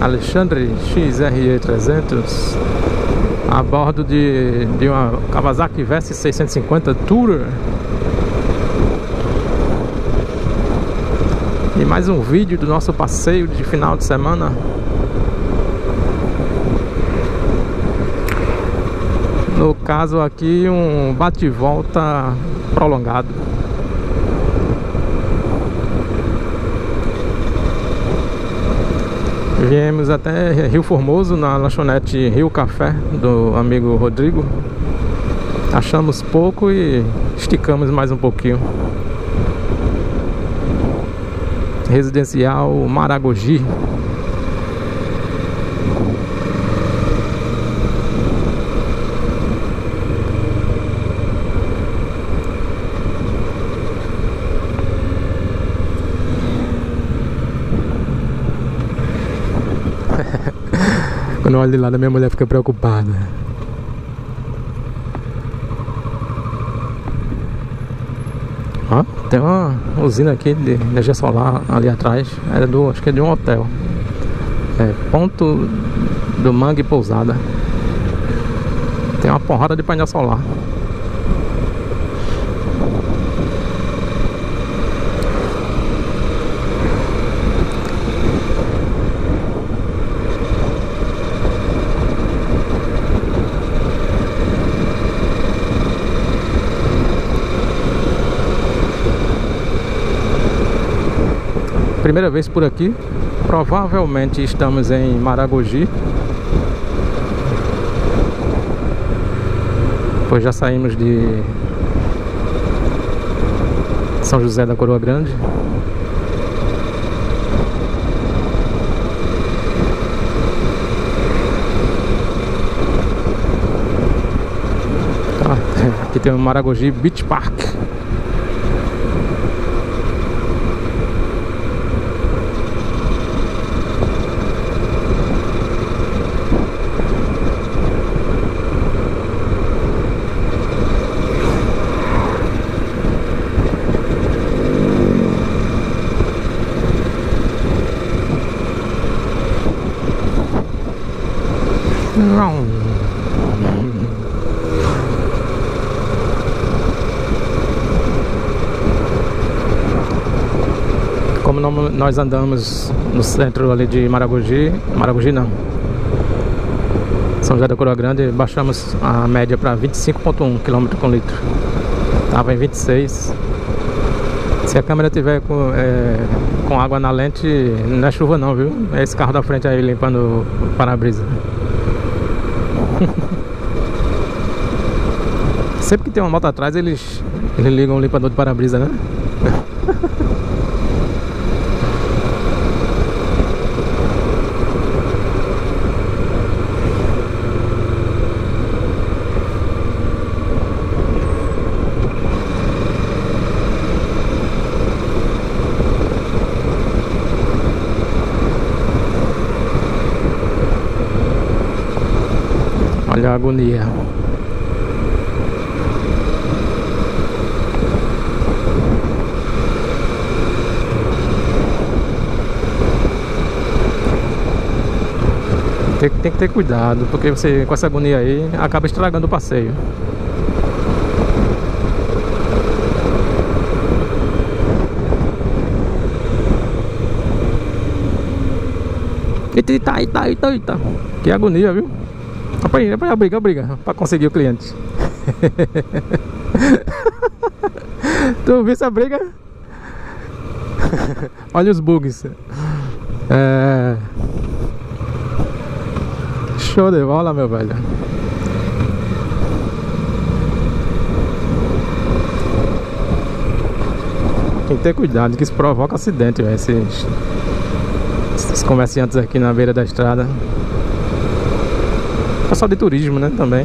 Alexandre XRE300 a bordo de uma Kawasaki Versys 650 Tourer. E mais um vídeo do nosso passeio de final de semana. No caso aqui, um bate-volta prolongado. Viemos até Rio Formoso, na lanchonete Rio Café, do amigo Rodrigo. Achamos pouco e esticamos mais um pouquinho. Residencial Maragogi. Quando eu olho de lado, a minha mulher fica preocupada. Ó, tem uma usina aqui de energia solar ali atrás. Era do, acho que é de um hotel. É, Ponto do Mangue Pousada. Tem uma porrada de painel solar. Primeira vez por aqui, provavelmente estamos em Maragogi, pois já saímos de São José da Coroa Grande. Aqui tem o Maragogi Beach Park. Como nós andamos no centro ali de Maragogi não, São José da Coroa Grande, baixamos a média para 25,1 km com litro. Estava em 26. Se a câmera tiver com água na lente, não é chuva não, viu? É esse carro da frente aí limpando o para-brisa. Sempre que tem uma moto atrás, eles ligam o limpador de para-brisa, né? Olha a agonia. Tem que ter cuidado, porque você com essa agonia aí acaba estragando o passeio. Eita. Que agonia, viu? A briga pra conseguir o cliente. Tu viu essa briga? Olha os bugs. Show de bola, meu velho. Tem que ter cuidado, que isso provoca acidente, véio, esses comerciantes aqui na beira da estrada. Só de turismo, né, também.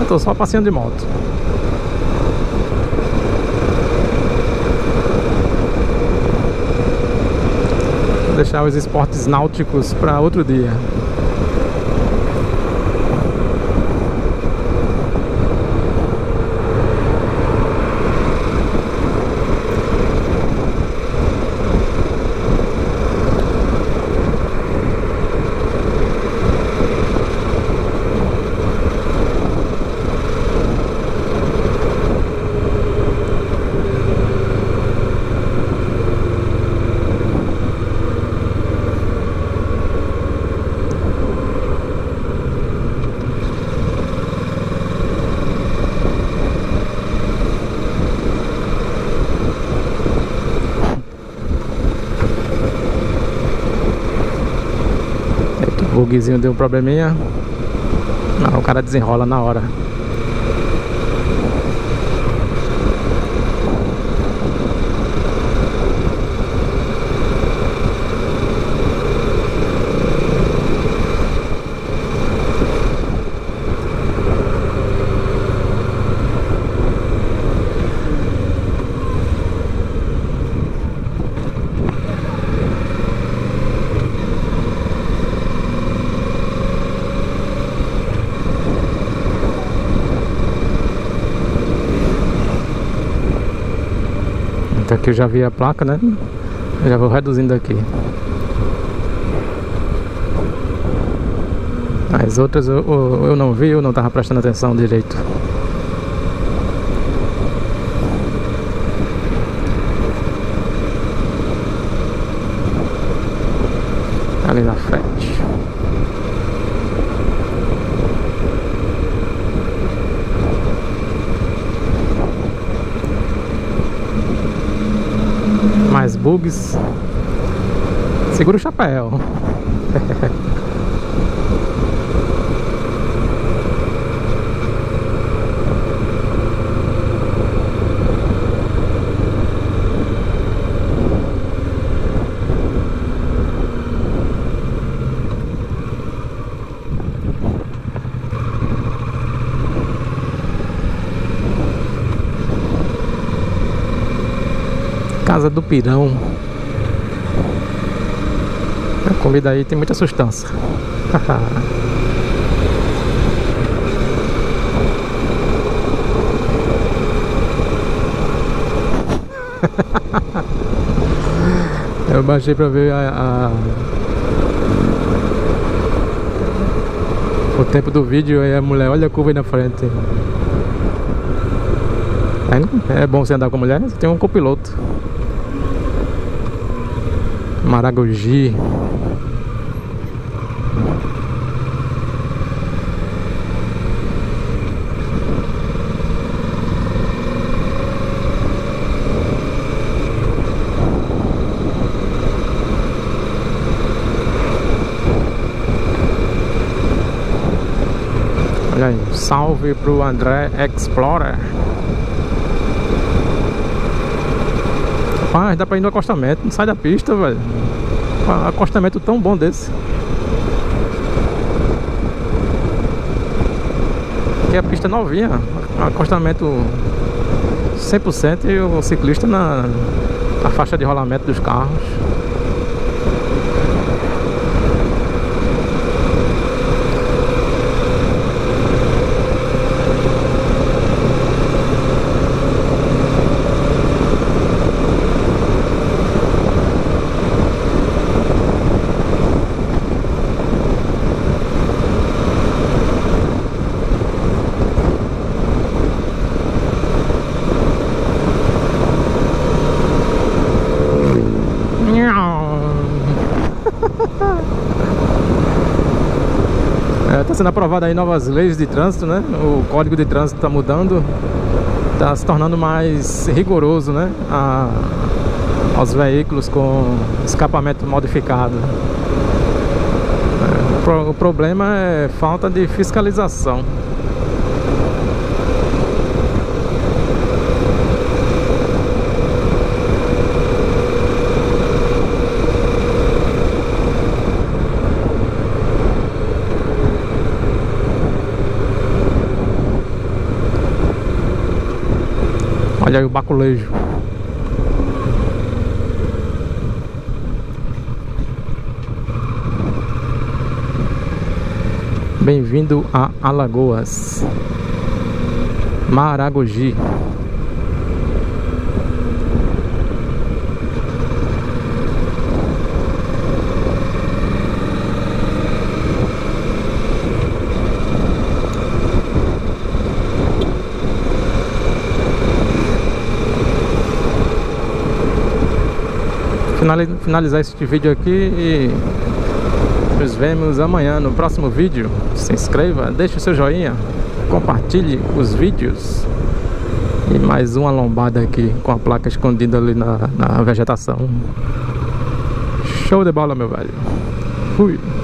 Eu tô só passeando de moto. Vou deixar os esportes náuticos para outro dia. bugzinho deu um probleminha. Ah, o cara desenrola na hora. Aqui eu já vi a placa, né? Eu já vou reduzindo aqui. As outras eu não vi, eu não tava prestando atenção direito. Ali na frente. Mais bugs. Segura o chapéu. Casa do Pirão. A comida aí tem muita sustância. Eu baixei pra ver o tempo do vídeo. Aí a mulher, olha a curva aí na frente. É bom você andar com a mulher, você tem um copiloto. Maragogi. Olha aí, um salve pro André Explorer. Rapaz, dá pra ir no acostamento, não sai da pista, velho. Um acostamento tão bom desse. Aqui a pista novinha, acostamento 100% e o ciclista na faixa de rolamento dos carros. Está sendo aprovada aí novas leis de trânsito, né? O código de trânsito está mudando, está se tornando mais rigoroso, né? Aos veículos com escapamento modificado. O problema é falta de fiscalização. Olha aí o baculejo. Bem-vindo a Alagoas, Maragogi. Finalizar este vídeo aqui e nos vemos amanhã no próximo vídeo. Se inscreva, deixe o seu joinha, compartilhe os vídeos. E mais uma lombada aqui com a placa escondida ali na vegetação. Show de bola, meu velho. Fui.